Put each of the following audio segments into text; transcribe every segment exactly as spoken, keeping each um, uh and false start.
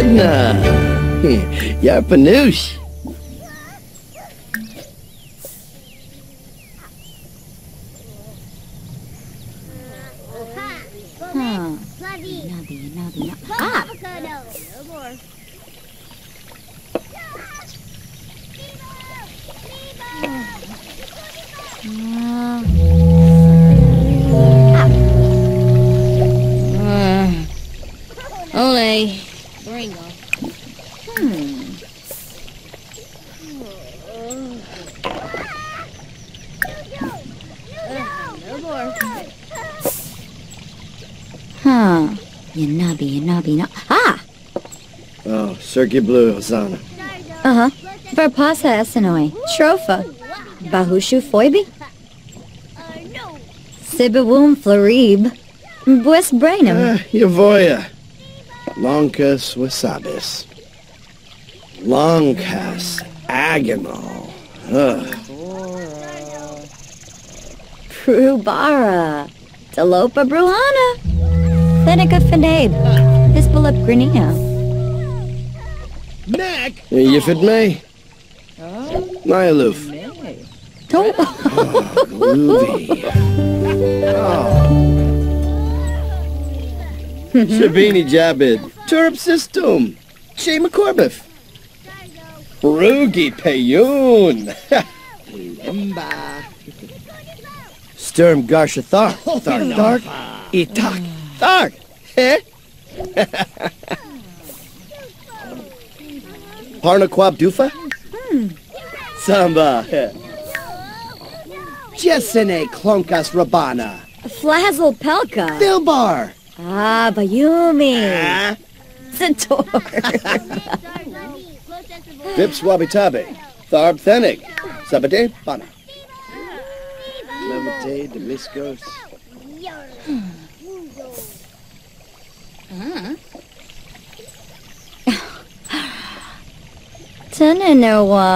Nah, you're Panoosh. Huh. Ah. Uh. Ole. Ringo. Hmm. Huh. Yanabi, Yanabi, no. Ah! Oh, Sergey Blue, Hosanna. Uh-huh. Verpasa Esenoi. Trofa. Bahushu Foibi. Sibawum Florib. Bues Brainum. Yavoya. Lonkas wasabis. Lonkas agonal. Ugh. Prubara. Talopa bruhana. Seneca fenabe. Hispalip grinia. Neck! You fit me? Nyaloof. Don't. Oh. Shabini Jabid, Turup Sistum, Shay McCorbiff, Rugi Payun, Sturm Garsha Thark, Thark, Itak, Thark, eh? Parnaquab Dufa, Samba, Jessene Klonkas Rabana, Flazel Pelka, Philbar. Ah, Bayumi! Ah. Centaur! Vips Wabitabe, Tharb Thenik, Sabade Bana. Lamate Demiscos. Tananoa.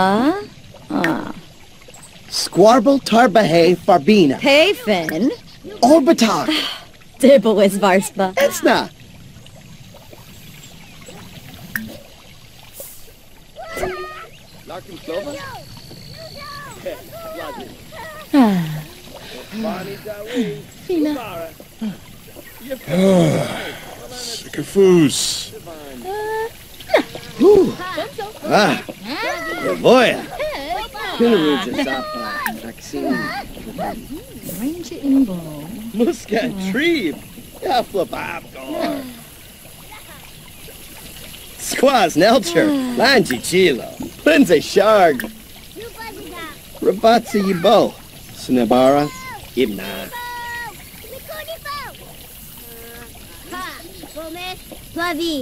Squarble Tarbahe Farbina. Payfin. Orbitar. Dibble is Varspa. It's not. Sycophus. Ah. Yavoya. Ranger in ball. Muscat tree. Aflababgar. Squaz Nelcher. Lanji Chilo. Lindsay Sharg. Rabatsi Yibo. Snabara Ibna. Ha. Gomez. Flavi.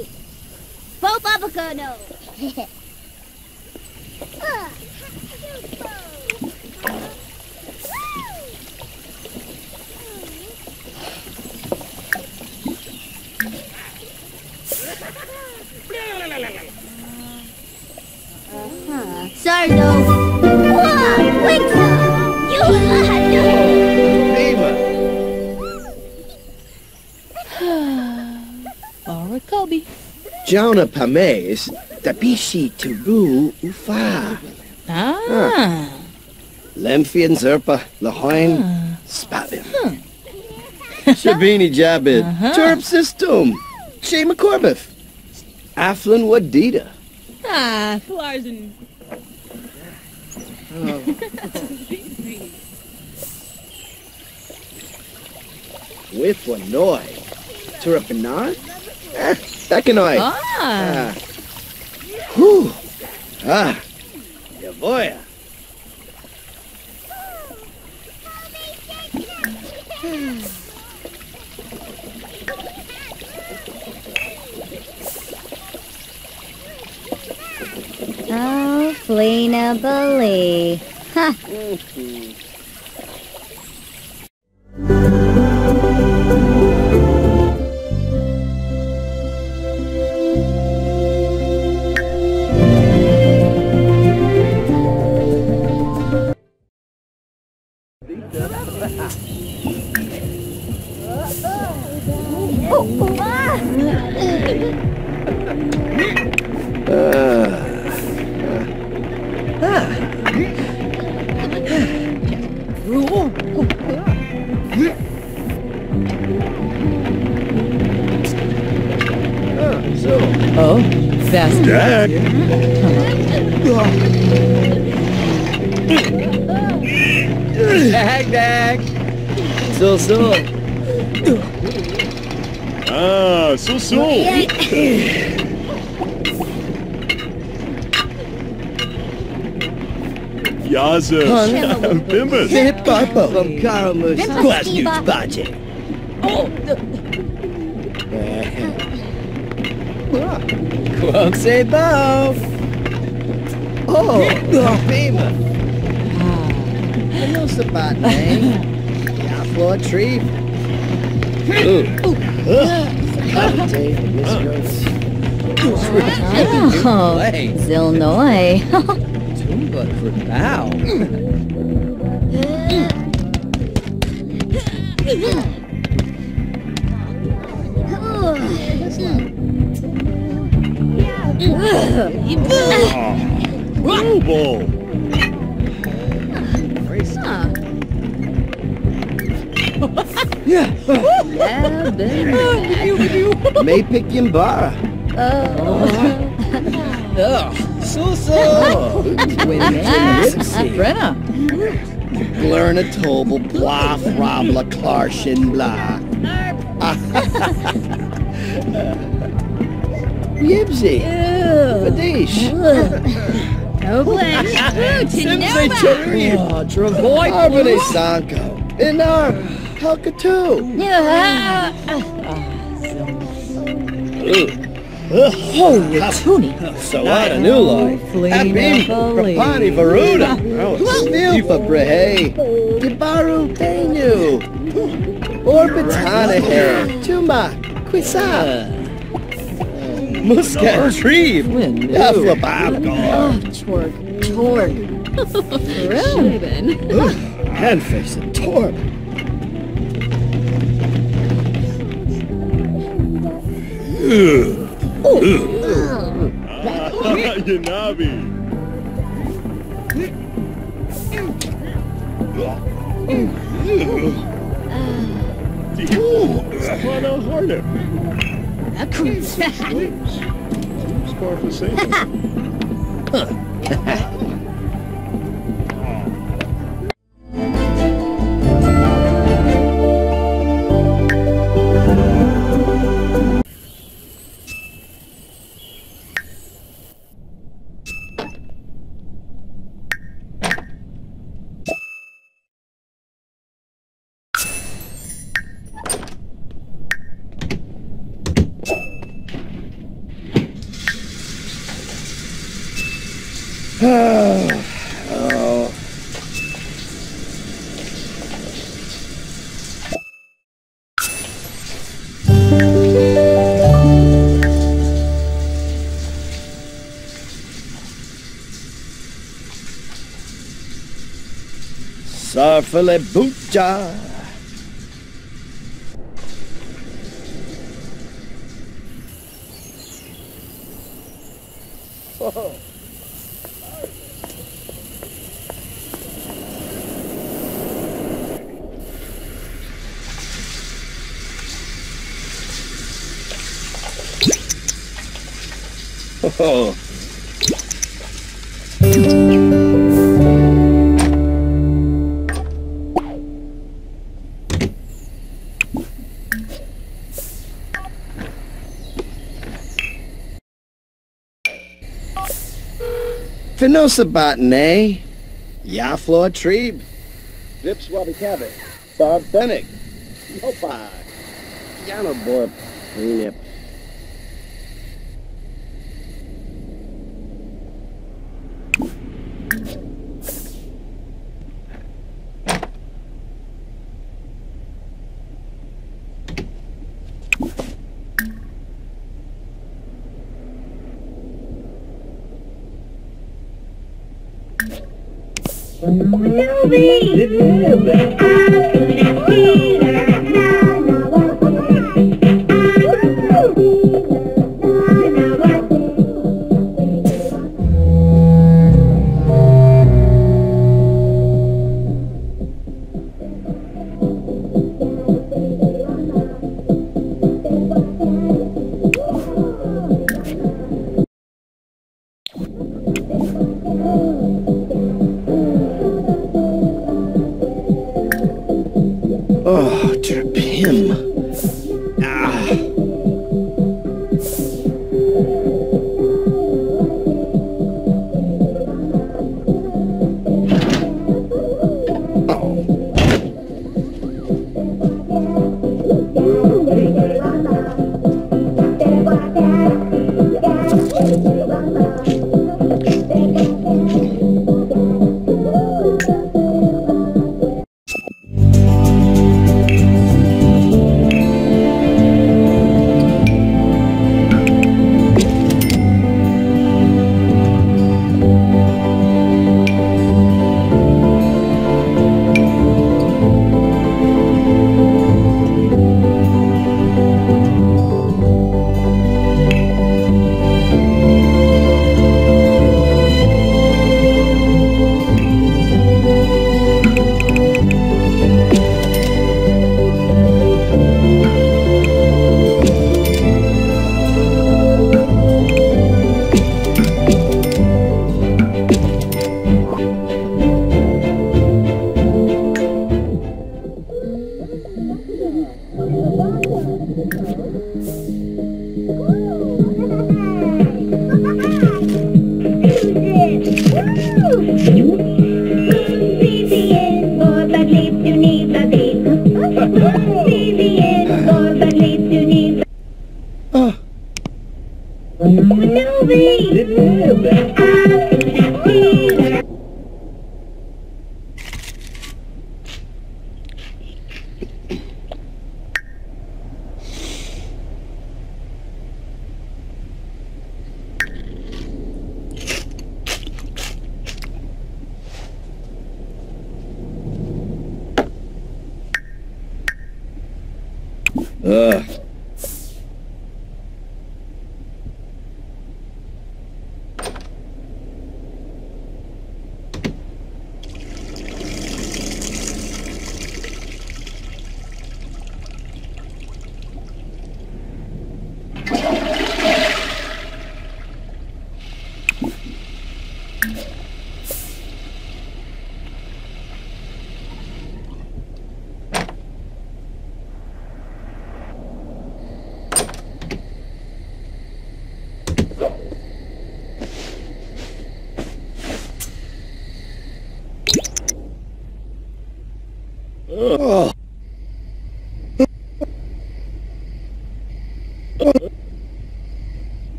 Bo Babacano. Sardo. Wah, Wixo. You are no. Viva. Barakobi. Jonah Pames, Tabishi Teru Ufa. Ah. Lemphian Zerpa, Lahoin, Spavin. Shabini Jabid, Turb System, Shay McCorbiff. Aflin Wadida. Ah, Larsen. Oh. With Wanoi. Turapinan? Eh, Takanoi. Ah. Ah. Whew. Ah. boy. Oh, Flina Bully. Ha! Bimbus! Hippopo! From Karamus! Quasnew's Baje! Quoxebo! Oh! Fema! I know Sabat, eh? Yaflor Tree! Ooh! Oh! Zilnoy! Tumba for now! Robo! Yeah! Yeah, baby! May pick Yimbara! Oh! Oh! So so! Brenna! Learn a tobble, blah, frabla, clarshin, blah. Yibsy! Fadish! No blame! Simsay Chirian! Travoy! Arbony Sanko! Inar! Halkatu! Yeah! Holy Toonie! So I had a new life! Happy! Rapani Varuda! Stilfa Brehe! Dibaru Tenu! Orbitana Hair! Tuma! Quisa! Muscat Tree! Yeah, flabab gone! Chorg! Chorg! Ribbon! Handface and Torb! Yanabi! Harder! A cruise. Score for sale. Filibucha. Oh. Oh. Finosabatane, Yaflor Trieb, Vipswabikabe, Barbenic, Yopai, Yanobor Prinip.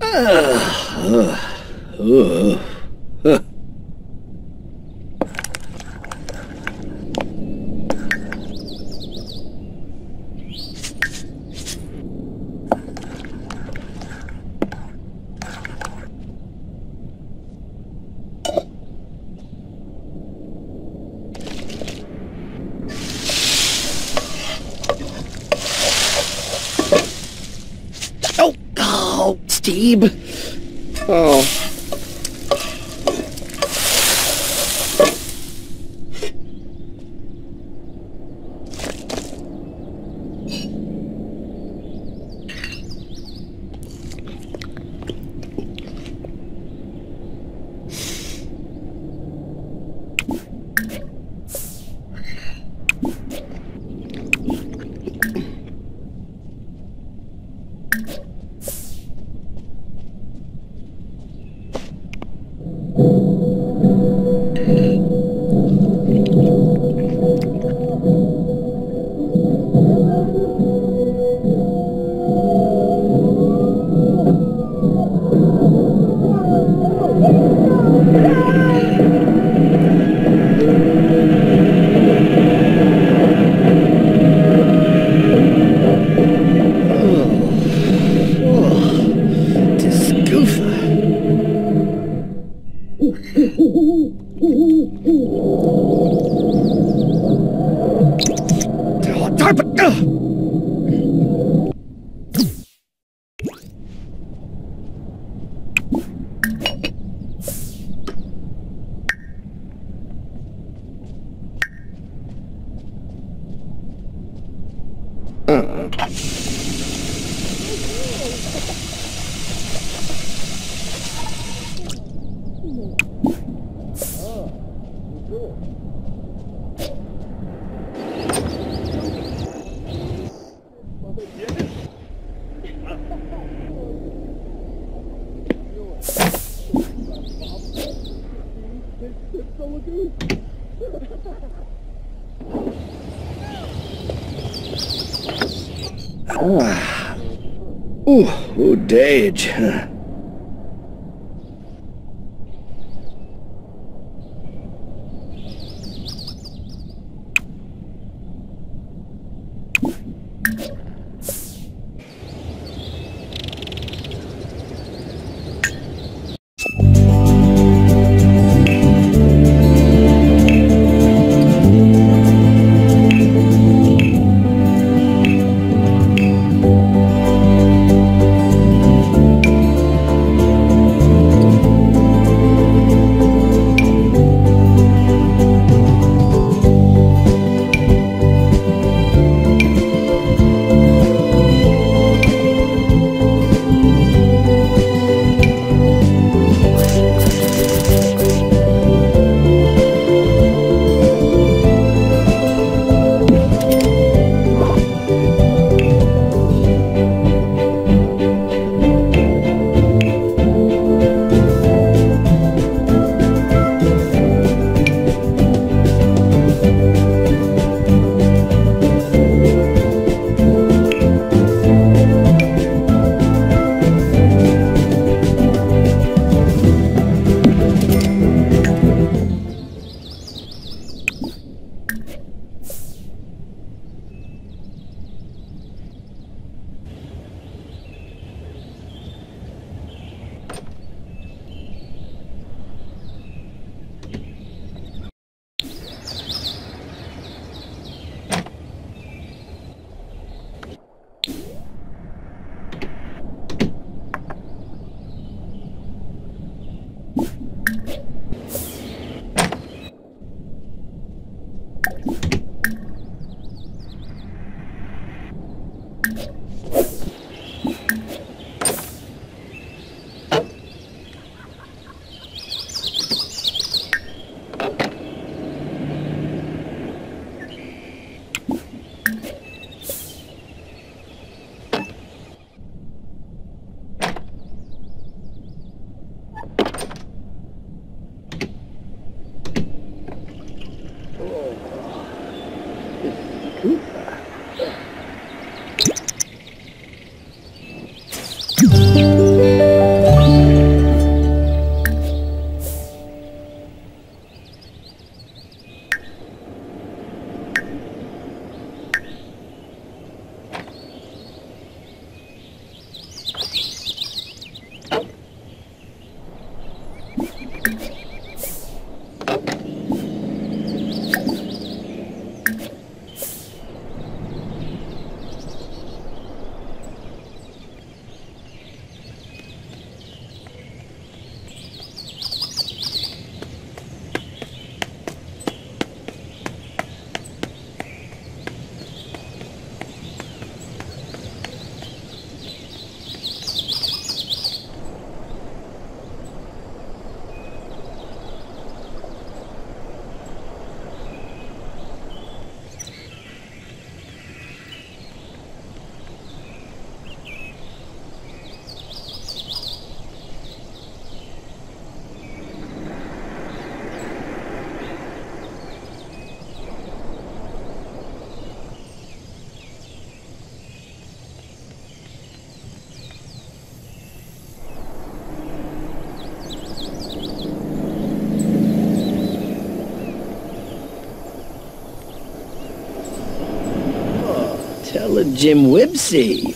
Ah. Ooh, ooh, dage. Huh. Call it Jim Whimsy.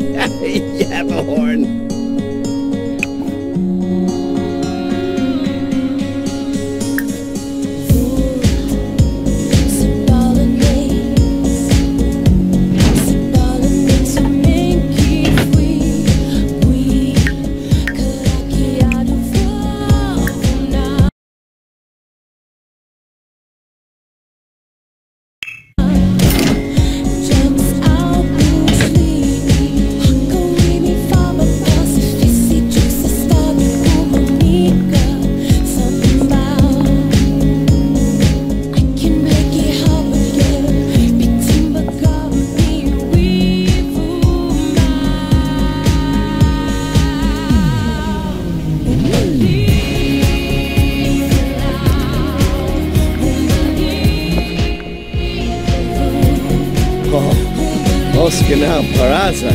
You have a horn. Genau, Paraza.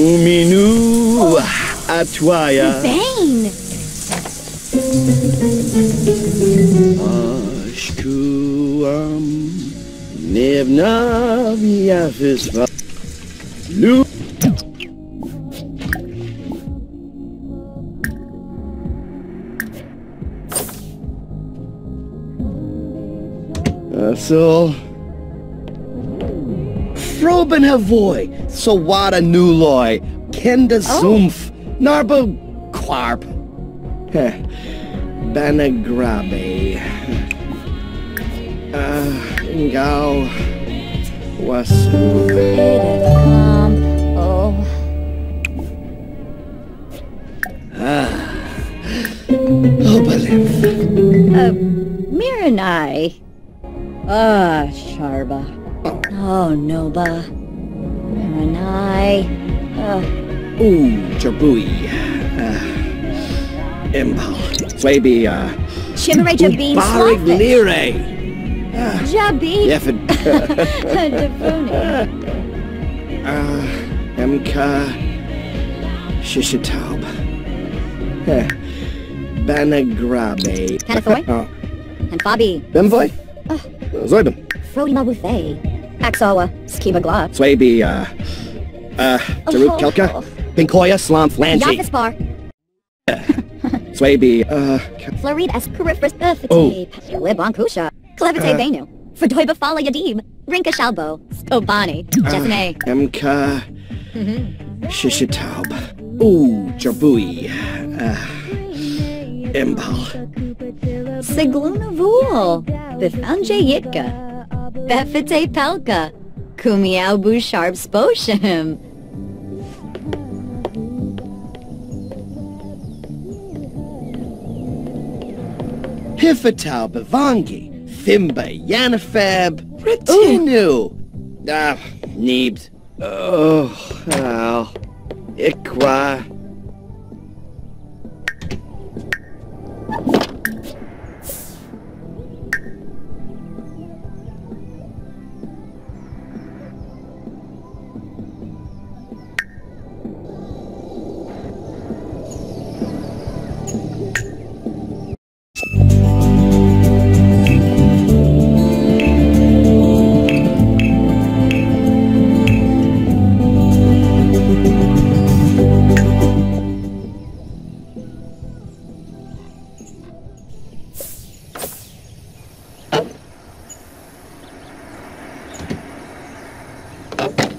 Uminu atwaya. Bane! Ashkuam nevnaviyafisva. Lu. That's all. Froben Havoy, Sawada Nuloy, Kenda Zumpf, Narbo Quarp, Banagrabe, Ngao Wasu. Uh, Miranai. Ah, Sharba. Oh, Noba, Maranai, uh, Ooh, Jabui. Uh, Impal. Maybe, uh... Shimmeray Jabin Slothish. Barig uh, Jabin. Yefid. Devoni. Uh, Emka. Shishitaub. Uh, Banagrabe. Tanafoy? Oh. And Fabi. Bemvoy? Uh, Zoibim. Frody Mabuthe. Aksawa. Skibagla. Swabi, uh... Uh, Taruk oh. Kelka, Pinkoya, Slam, Flanji. Yafispar. Swaby, uh... Florid as Periphrus Berthatape. Libon Kusha. Clevite Venu. Fredoiba Fala Yadim. Rinka Shalbo. Skobani. Jethane. Emka. Shishitaub. Ooh, Jabui. Uh... Imbal. Sigluna Vool. Bifanje Yitka. Befite Palka. Kumiao Busharb Sposhim. Hifatau Bavangi, Thimba Yanafab, Retinu. Ah, Neebs. Oh, Al. Ikwa. Okay.